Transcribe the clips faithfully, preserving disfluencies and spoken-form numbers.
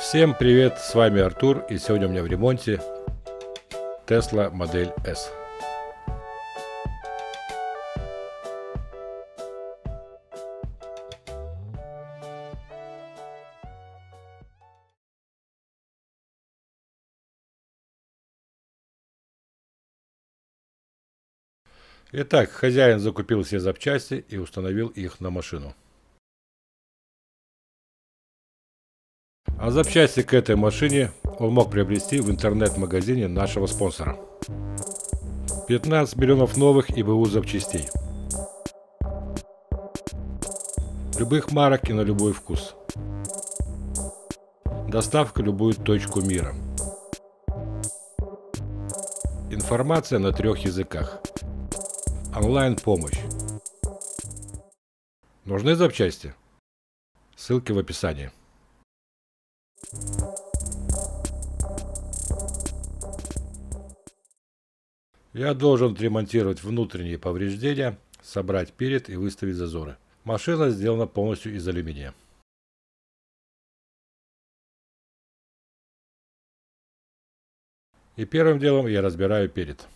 Всем привет, с вами Артур, и сегодня у меня в ремонте Tesla Model S. Итак, хозяин закупил все запчасти и установил их на машину. А запчасти к этой машине он мог приобрести в интернет-магазине нашего спонсора. пятнадцать миллионов новых ИБУ запчастей. Любых марок и на любой вкус. Доставка в любую точку мира. Информация на трех языках. Онлайн-помощь. Нужны запчасти? Ссылки в описании. Я должен отремонтировать внутренние повреждения, собрать перед и выставить зазоры. Машина сделана полностью из алюминия. И первым делом я разбираю перед.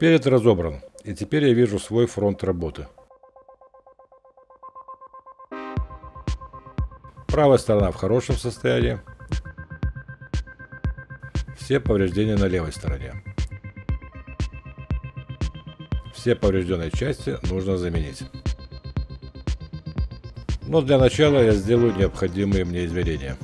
Перед разобран, и теперь я вижу свой фронт работы. Правая сторона в хорошем состоянии. Все повреждения на левой стороне. Все поврежденные части нужно заменить. Но для начала я сделаю необходимые мне измерения.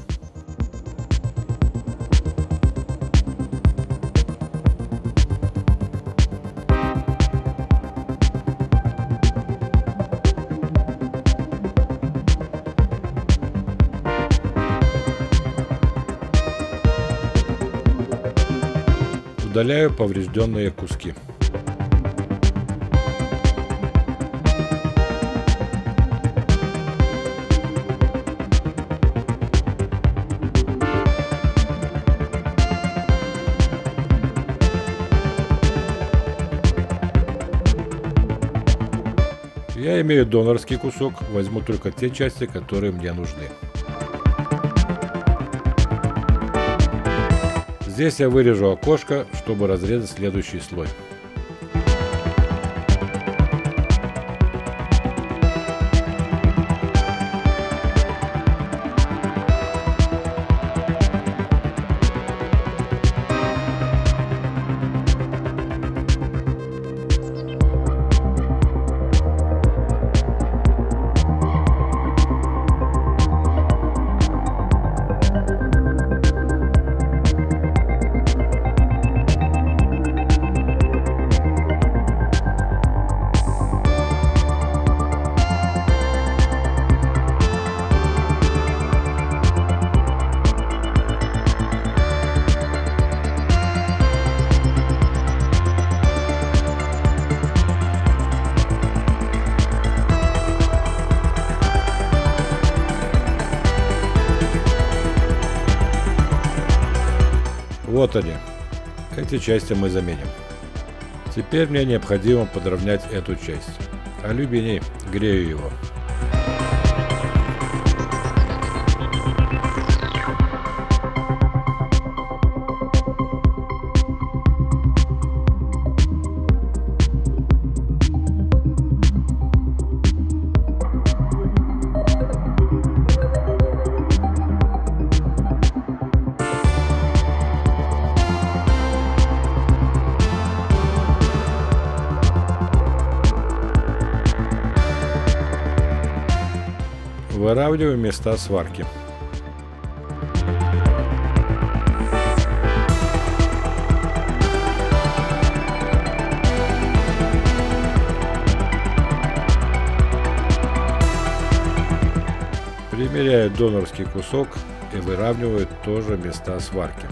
Удаляю поврежденные куски. Я имею донорский кусок, возьму только те части, которые мне нужны. Здесь я вырежу окошко, чтобы разрезать следующий слой. Вот они. Эти части мы заменим. Теперь мне необходимо подровнять эту часть. Алюминий, грею его. Выравниваю места сварки. Примеряю донорский кусок и выравниваю тоже места сварки.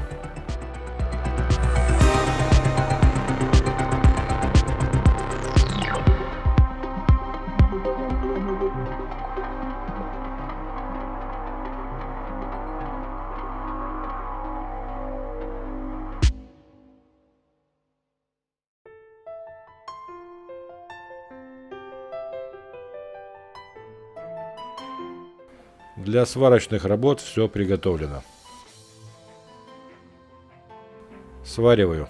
Для сварочных работ все приготовлено. Свариваю.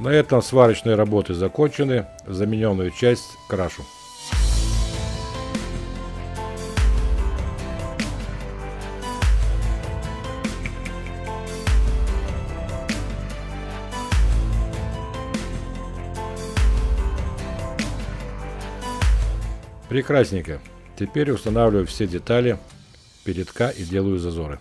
На этом сварочные работы закончены. Замененную часть крашу. Прекрасненько. Теперь устанавливаю все детали передка и делаю зазоры.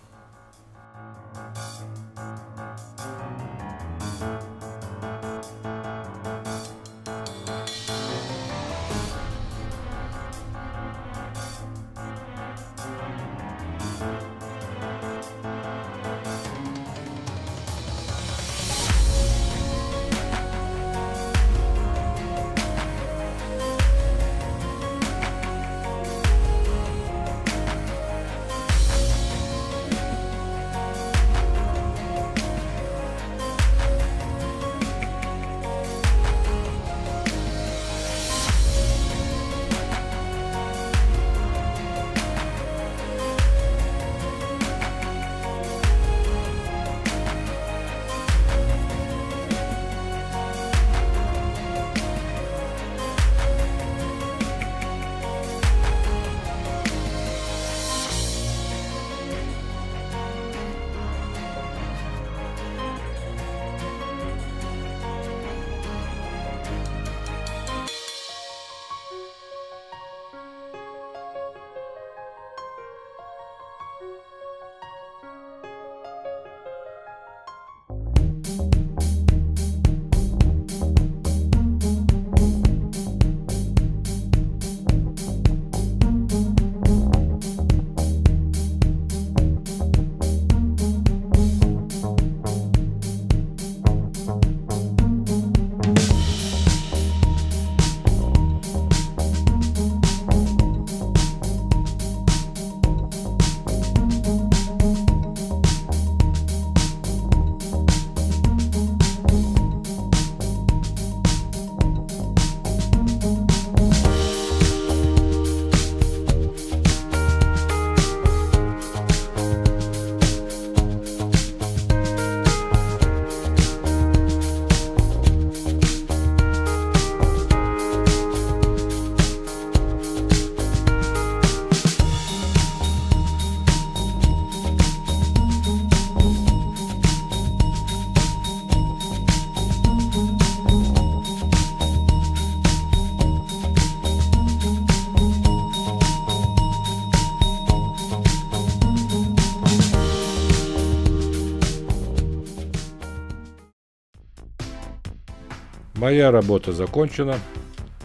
Моя работа закончена.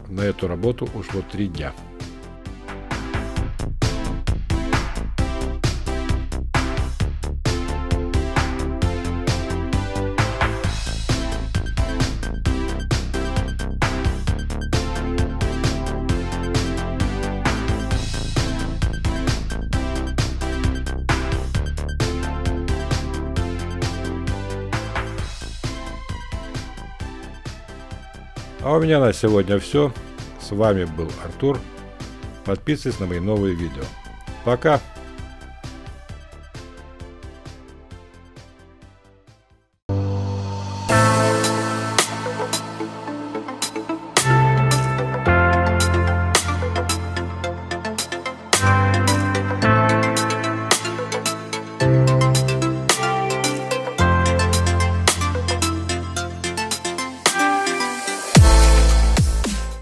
На эту работу ушло три дня. А у меня на сегодня все. С вами был Артур. Подписывайтесь на мои новые видео. Пока!